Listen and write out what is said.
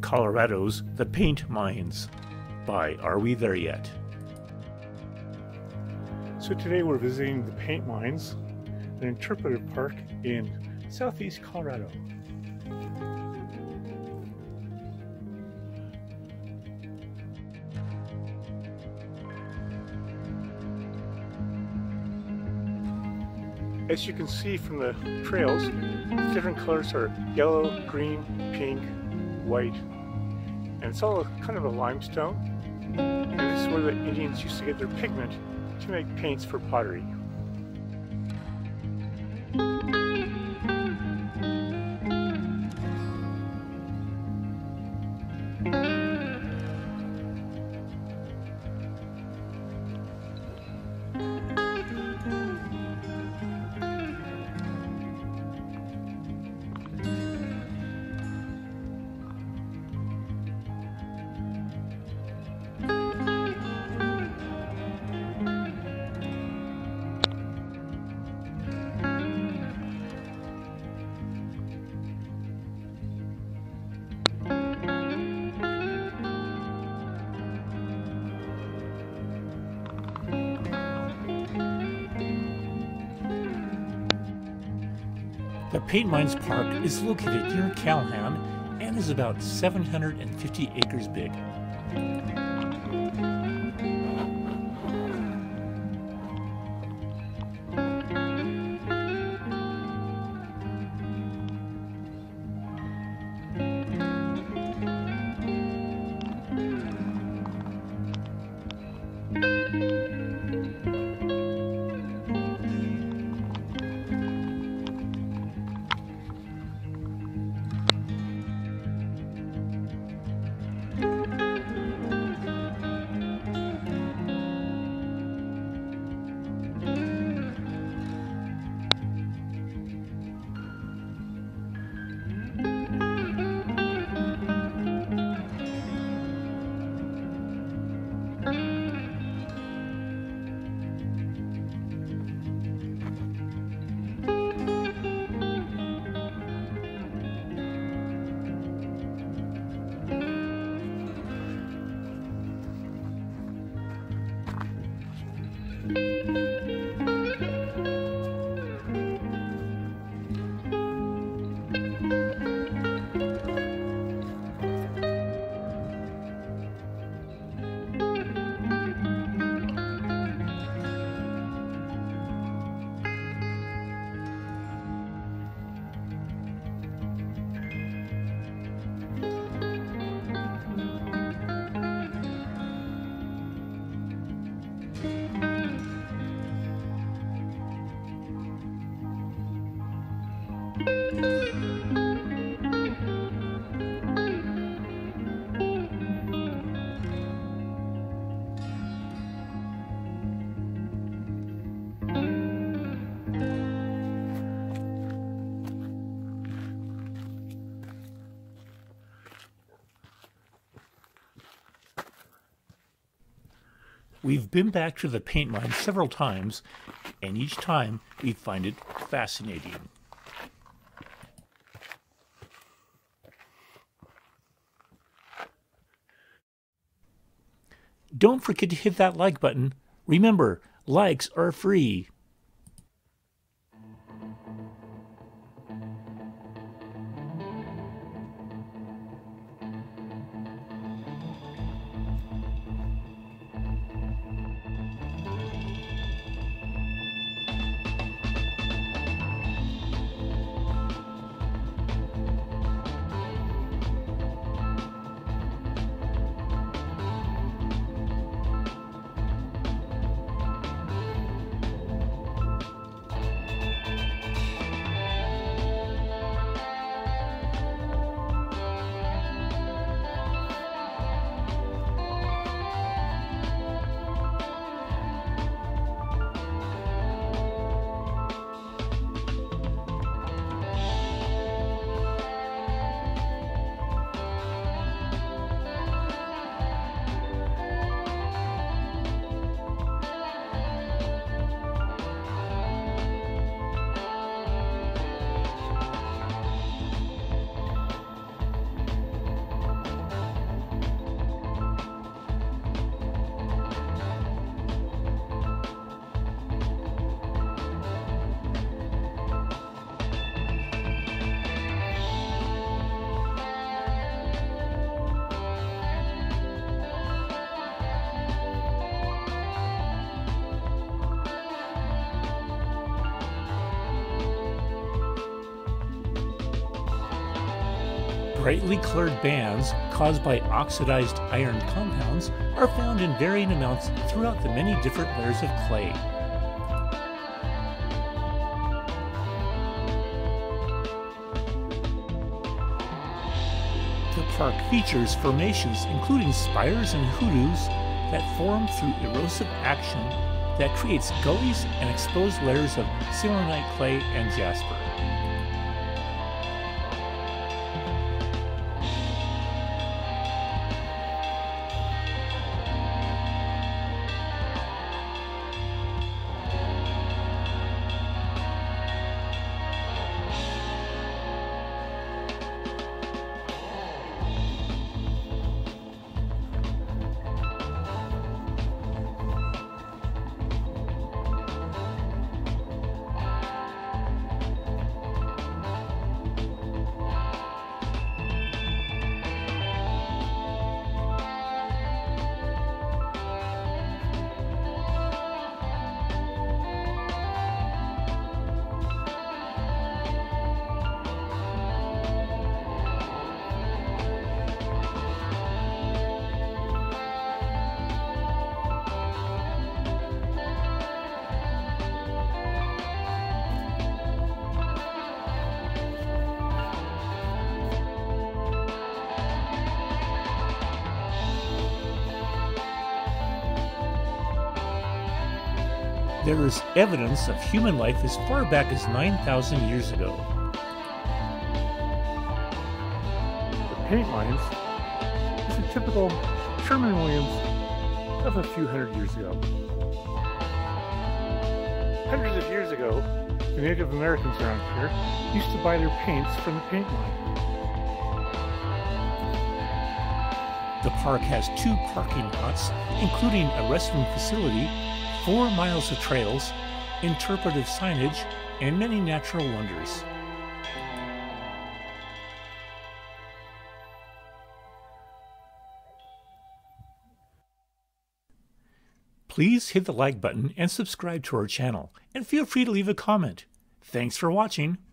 Colorado's The Paint Mines by Are We There Yet? So today we're visiting the Paint Mines, an interpretive park in southeast Colorado. As you can see from the trails, the different colors are yellow, green, pink, white, and it's all kind of a limestone, and this is where the Indians used to get their pigment to make paints for pottery. The Paint Mines Park is located near Callahan and is about 750 acres big. We've been back to the paint mine several times, and each time we find it fascinating. Don't forget to hit that like button. Remember, likes are free. Brightly colored bands caused by oxidized iron compounds are found in varying amounts throughout the many different layers of clay. The park features formations including spires and hoodoos that form through erosive action that creates gullies and exposed layers of sillimanite clay and jasper. There is evidence of human life as far back as 9,000 years ago. The paint mines is a typical Sherman Williams of a few hundred years ago. Hundreds of years ago, the Native Americans around here used to buy their paints from the paint mine. The park has two parking lots, including a restroom facility, 4 miles of trails, interpretive signage, and many natural wonders. Please hit the like button and subscribe to our channel, and feel free to leave a comment. Thanks for watching.